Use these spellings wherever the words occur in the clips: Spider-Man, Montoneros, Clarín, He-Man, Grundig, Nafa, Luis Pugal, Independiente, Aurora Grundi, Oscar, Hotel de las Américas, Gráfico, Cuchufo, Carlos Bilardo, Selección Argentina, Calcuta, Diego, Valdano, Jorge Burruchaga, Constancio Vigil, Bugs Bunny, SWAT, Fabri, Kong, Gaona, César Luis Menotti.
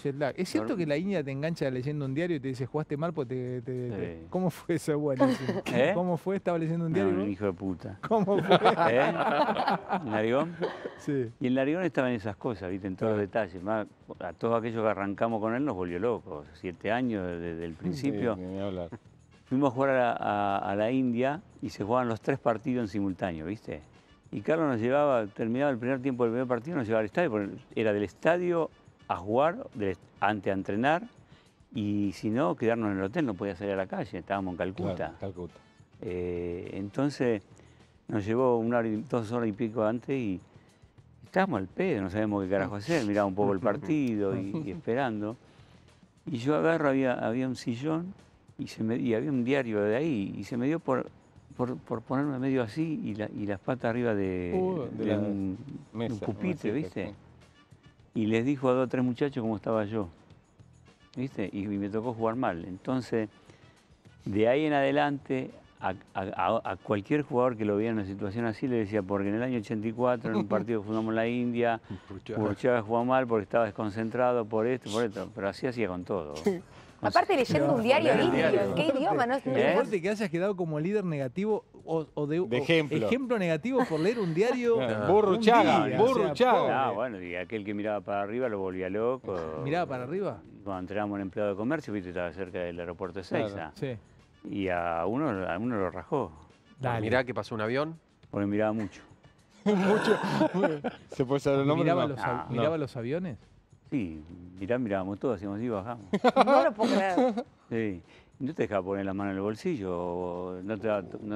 jet lag. ¿Es cierto que la India te engancha leyendo un diario y te dice, jugaste mal? Porque te... ¿Cómo fue esa buena? ¿Eh? ¿Cómo fue? ¿Estaba leyendo un diario? No, un hijo de puta. ¿Cómo fue? ¿Eh? ¿Narigón? Sí. Y el Narigón estaba en esas cosas, viste, en todos los detalles. Más, a todos aquellos que arrancamos con él nos volvió locos. 7 años desde el principio. Sí, ni hablar. Fuimos a jugar a la India y se jugaban los 3 partidos en simultáneo, ¿viste? Y Carlos nos llevaba, terminaba el primer tiempo del primer partido, nos llevaba al estadio, porque era del estadio a jugar, a entrenar, y si no, quedarnos en el hotel, no podía salir a la calle, estábamos en Calcuta. Claro, Calcuta. Entonces nos llevó 1 hora, 2 horas y pico antes y estábamos al pedo, no sabíamos qué carajo hacer, miraba un poco el partido y esperando. Y yo agarro, había un sillón y había un diario de ahí y se me dio por ponerme medio así y las patas arriba de un mesa, pupitre, ¿viste? Sí. Y les dijo a 2 o 3 muchachos cómo estaba yo, ¿viste? Y me tocó jugar mal. Entonces, de ahí en adelante, a cualquier jugador que lo viera en una situación así, le decía, porque en el año 84, en un partido que fundamos la India, Burruchaga jugó mal porque estaba desconcentrado, por esto, pero así hacía con todo. Aparte leyendo un diario indio, ¿qué idioma? No importa que hayas quedado como líder negativo o de ejemplo negativo por leer un diario. Burruchaga, Burruchaga. Ah, bueno, y aquel que miraba para arriba lo volvía loco. ¿Miraba para arriba? Cuando entrábamos en empleado de comercio, viste, estaba cerca del aeropuerto de Ezeiza. Sí. Y a uno lo rajó. Mirá que pasó un avión. Porque miraba mucho. Mucho. ¿Se puede saber el nombre? ¿Miraba los aviones? Sí, mirábamos todos, hacíamos y bajamos. No lo puedo creer. Sí, no te dejaba poner la mano en el bolsillo, no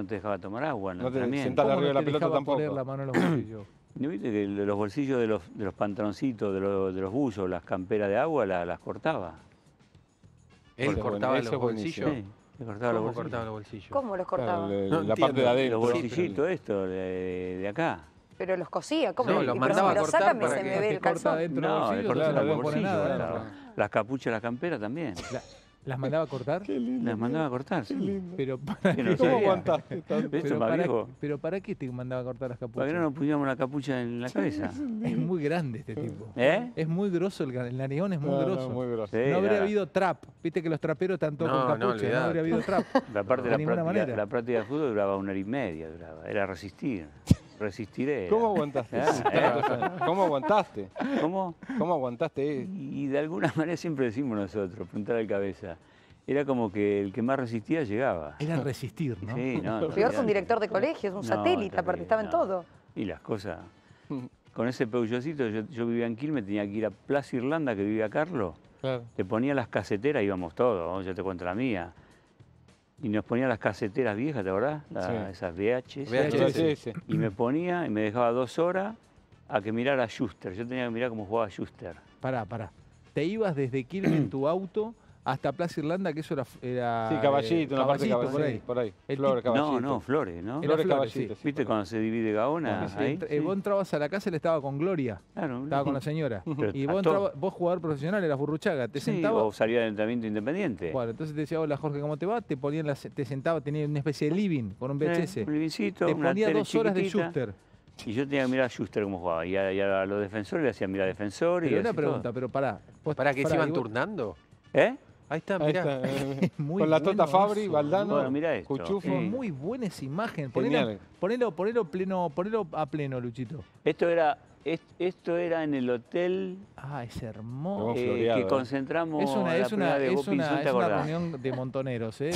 te dejaba tomar agua. No te sentaba arriba de la pelota tampoco. No te dejaba poner la mano en los bolsillos. ¿No viste que los bolsillos de los pantaloncitos, de los buzos, las camperas de agua, las cortaba? ¿Él cortaba los bolsillos? Sí, le cortaba los bolsillos. ¿Cómo los bolsillos? ¿Cómo los cortaba? La parte de adentro. Los bolsillitos estos, de acá. Pero los cosía, ¿cómo? No, los mandaba a cortar, sácame, para se me ve el calzón. No, le cortaba los bolsillos. Las capuchas, las camperas también. ¿Las mandaba a cortar? Qué lindo. Las mandaba a cortar, sí. Qué lindo. Pero para qué, ¿cómo aguantaste tanto? Pero ¿para qué te mandaba a cortar las capuchas? Para que no nos pusiéramos la capucha en la cabeza. Es muy grande este tipo. ¿Eh? Es muy grosso, el narigón es muy grosso. No, muy grosso. Sí, no habría habido trap. Viste que los traperos están todos con capucha. No habría habido trap. La práctica de fútbol duraba 1 hora y media. Era resistir. Resistiré. ¿Cómo aguantaste? ¿Cómo aguantaste? ¿Cómo aguantaste? Y de alguna manera siempre decimos nosotros, preguntar al cabeza. Era como que el que más resistía llegaba. Era resistir, ¿no? Sí, no. Peor que un director de colegio, un satélite, aparte estaba en todo. Y las cosas. Con ese peullocito, yo vivía en Quilmes, tenía que ir a Plaza Irlanda, que vivía Carlos. Claro. Te ponía las caseteras, íbamos todos, yo te cuento la mía. Y nos ponía las caseteras viejas, ¿te acordás? Esas VHS. Y me ponía y me dejaba 2 horas a que mirara a Schuster. Yo tenía que mirar cómo jugaba Schuster. Pará. Te ibas desde Quilmes en tu auto hasta Plaza Irlanda, que eso era sí, Caballito, una parte de Caballito. Por ahí. Caballito. No, Flores, ¿no? Flores, Caballito. Sí. ¿Viste cuando se divide Gaona? Sí, ahí, sí. Vos entrabas a la casa, él estaba con Gloria. Claro. Estaba con la señora. Pero y vos jugador profesional, eras Burruchaga. Te sentabas. O salía del entrenamiento Independiente. Bueno, entonces te decía, hola Jorge, ¿cómo te va? Te sentaba, tenía una especie de living con un VHS. Un livingcito, te ponía 2 horas de Schuster. Y yo tenía que mirar a Schuster cómo jugaba. Y a los defensores le hacían mirar defensor. Pero una pregunta, pero pará. ¿Para que se iban turnando? ¿Eh? Ahí está, mirá. Con la tota Fabri, Valdano, Cuchufo. Muy buena esa imagen. Ponelo a pleno, Luchito. Esto era en el hotel. Ah, es hermoso. Que concentramos. Es una reunión de montoneros, ¿eh?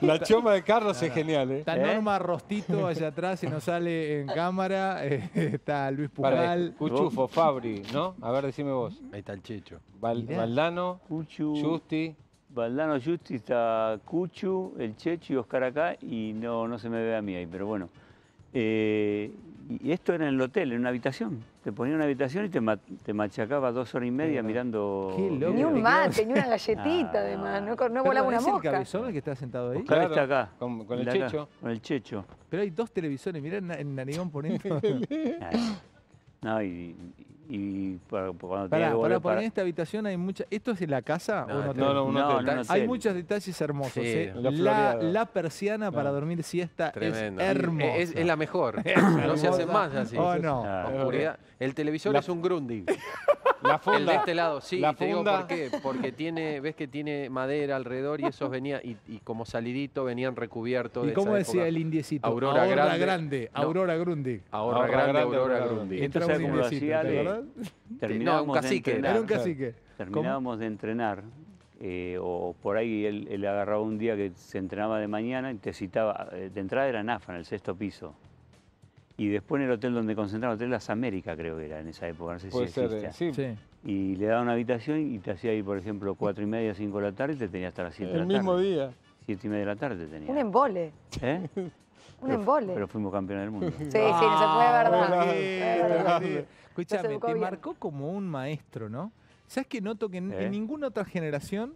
La choma de Carlos es genial, ¿eh? Está Norma Rostito allá atrás y nos sale en cámara. Está Luis Pugal. Cuchufo, Fabri, ¿no? A ver, decime vos. Ahí está el Checho. Valdano, Justi. Valdano, Justi, está Cuchu, el Checho y Oscar acá. Y no se me ve a mí ahí, pero bueno. Y esto era en el hotel, en una habitación. Te ponía en una habitación y te machacaba 2 horas y media mirando. Qué loco. Ni un mate, ni una galletita, además. No volaba una mosca. ¿Es el cabezón el que está sentado ahí? Claro, está acá. Con el Checho. Con el Checho. Pero hay 2 televisores, mirá en Narigón poniendo. No, y cuando para en esta habitación hay muchas. ¿Esto es de la casa? No, hay muchos detalles hermosos. Sí, la persiana para dormir siesta. Tremendo. Es hermosa. Es la mejor. No se hace más así. Oh, no. Oscuridad. El televisor es un Grundig. La funda. El de este lado, sí. La te digo por qué. Porque tiene, ves que tiene madera alrededor y esos venían, y como salidito venían recubiertos. ¿Y de cómo decía época el indiecito? Aurora Grande. Aurora Grundi. Aurora Grande, Aurora Grundi. Entonces, como lo hacía, terminábamos un cacique, de entrenar. Era un cacique. Terminábamos de entrenar. O por ahí él agarraba un día que se entrenaba de mañana y te citaba. De entrada era Nafa, en el 6.º piso. Y después en el hotel donde concentraba, el Hotel de las Américas, creo que era en esa época, no sé si existía. Sí. Sí. Y le daba una habitación y te hacía ahí, por ejemplo, 4:30, 5 de la tarde y te tenía hasta las 7 de la tarde. El mismo día. 7:30 de la tarde tenía. Un embole. ¿Eh? Un embole. Pero fuimos campeones del mundo. Sí, sí, no se puede, verdad. Escúchame, te marcó como un maestro, ¿no? ¿Sabes que noto que en ninguna otra generación,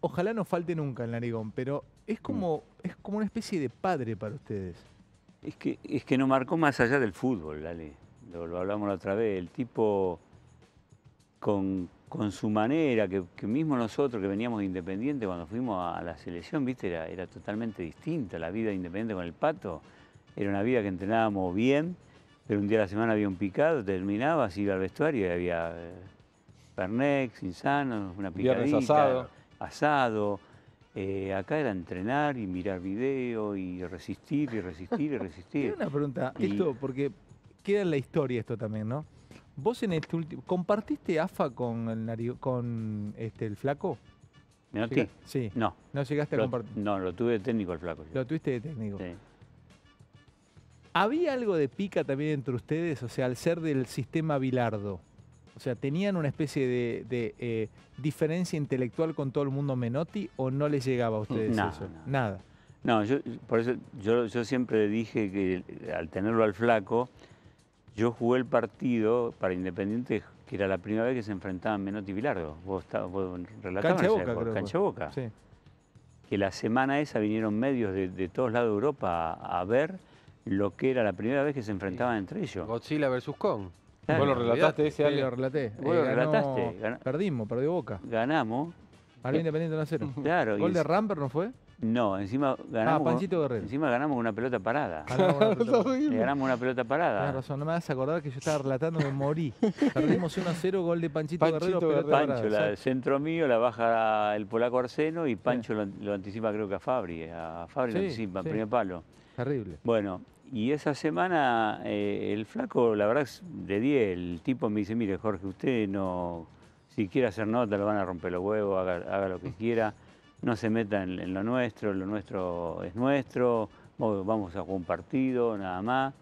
ojalá no falte nunca el narigón, pero es como una especie de padre para ustedes? Es que nos marcó más allá del fútbol, dale. Lo hablamos la otra vez, el tipo con su manera, que mismo nosotros que veníamos de Independiente, cuando fuimos a la selección, viste, era totalmente distinta la vida de Independiente con el Pato. Era una vida que entrenábamos bien, pero un día a la semana había un picado, terminabas, iba al vestuario y había pernex, insanos, una picadita, asado. Acá era entrenar y mirar video y resistir. Tengo una pregunta, esto porque queda en la historia esto también, ¿no? Vos en este último, ¿compartiste AFA con el Flaco? ¿Menotti? Sí. No. ¿No llegaste a compartir? No, lo tuve de técnico al Flaco. Yo. Lo tuviste de técnico. Sí. ¿Había algo de pica también entre ustedes? O sea, al ser del sistema Bilardo, o sea, ¿tenían una especie de diferencia intelectual con todo el mundo Menotti o no les llegaba a ustedes eso? Nada. No, por eso yo siempre dije que al tenerlo al Flaco, yo jugué el partido para Independiente, que era la primera vez que se enfrentaban Menotti y Bilardo. Vos relatabas Cancha Boca. Sí. Que la semana esa vinieron medios de todos lados de Europa a ver lo que era la primera vez que se enfrentaban entre ellos. Godzilla versus Kong. Claro. Vos lo relataste ese año. Sí, lo relaté. Vos lo relataste. Perdimos, perdió Boca. Ganamos. Para Independiente 1-0. Claro. ¿Gol de Ramper no fue? No, encima ganamos. Ah, Panchito Guerrero. Encima ganamos una pelota parada. Ganamos una pelota parada. Tienes razón, no me vas a acordar que yo estaba relatando, me morí. Perdimos 1-0, gol de Panchito Guerrero. Pelota parada. El centro mío la baja el Polaco Arseno y Pancho lo anticipa, creo que a Fabri. A Fabri lo anticipa, en primer palo. Terrible. Bueno, y esa semana el Flaco, la verdad, de 10, el tipo me dice, mire Jorge, usted no, si quiere hacer nota, lo van a romper los huevos, haga lo que quiera, no se meta en lo nuestro es nuestro, vamos a jugar un partido, nada más.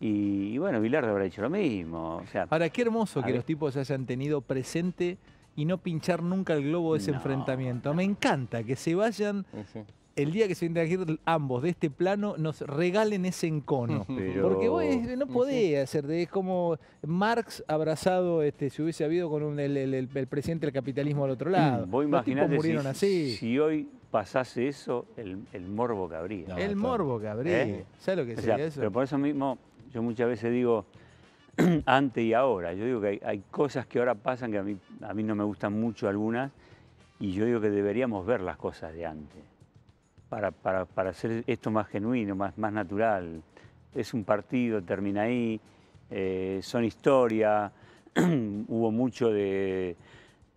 Y bueno, Bilardo habrá hecho lo mismo. O sea, ahora, qué hermoso que los tipos hayan tenido presente y no pinchar nunca el globo de ese enfrentamiento. Me encanta que se vayan... Sí. El día que se vienen a ir ambos de este plano, nos regalen ese encono. Pero... Porque vos no podés hacer, es como Marx abrazado, si hubiese habido con el presidente del capitalismo al otro lado. Vos imaginate si hoy pasase eso, el morbo que habría. No, morbo que habría. ¿Sabés lo que sería eso? Pero por eso mismo, yo muchas veces digo, antes y ahora. Yo digo que hay cosas que ahora pasan que a mí no me gustan mucho algunas, y yo digo que deberíamos ver las cosas de antes. Para hacer esto más genuino, más natural. Es un partido, termina ahí, son historia, hubo mucho de...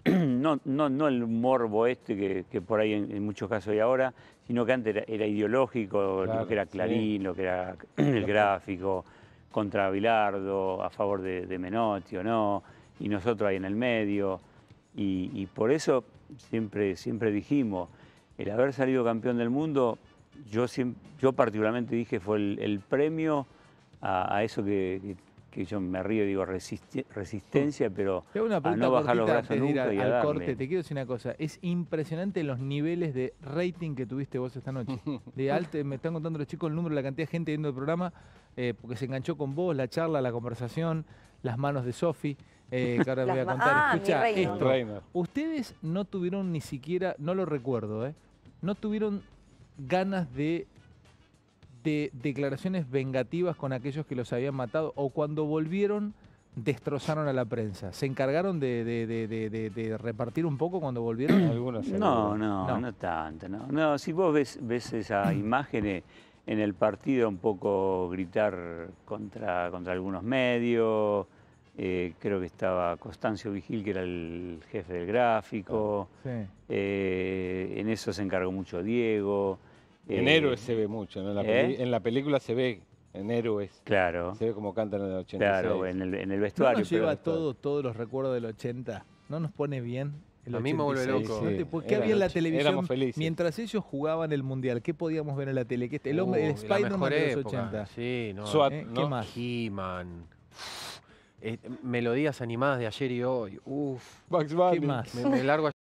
no el morbo que por ahí en muchos casos hay ahora, sino que antes era ideológico, claro, lo que era Clarín, lo que era el Gráfico, contra Bilardo, a favor de Menotti o no, y nosotros ahí en el medio. Y por eso siempre dijimos... El haber salido campeón del mundo, yo particularmente dije, fue el premio a eso que yo me río, digo, resistencia, pero a no bajar los brazos nunca y a darle. Corte, te quiero decir una cosa, es impresionante los niveles de rating que tuviste vos esta noche. Me están contando los chicos el número, la cantidad de gente viendo el programa, porque se enganchó con vos, la charla, la conversación, las manos de Sofi. Que ahora voy a contar, escuchá esto. Ustedes no tuvieron ni siquiera, no lo recuerdo, no tuvieron ganas de declaraciones vengativas con aquellos que los habían matado, o cuando volvieron destrozaron a la prensa. ¿Se encargaron de repartir un poco cuando volvieron? No tanto. No, si vos ves esas imágenes en el partido, un poco gritar contra algunos medios... creo que estaba Constancio Vigil, que era el jefe del gráfico. Sí. En eso se encargó mucho Diego. En Héroes se ve mucho, ¿no? En la película se ve en Héroes. Claro. Se ve como cantan en el 86. Claro, en el vestuario. ¿No nos lleva todos los recuerdos del 80? ¿No nos pone bien? A mí me vuelve loco. Sí. ¿No? ¿Qué había en la televisión mientras ellos jugaban el Mundial? ¿Qué podíamos ver en la tele? El hombre, el Spider-Man de los 80. Sí, no. SWAT, ¿no? ¿Qué más? He-Man. Melodías animadas de ayer y hoy. Uf. Bugs Bunny. ¿Qué más? Me largo a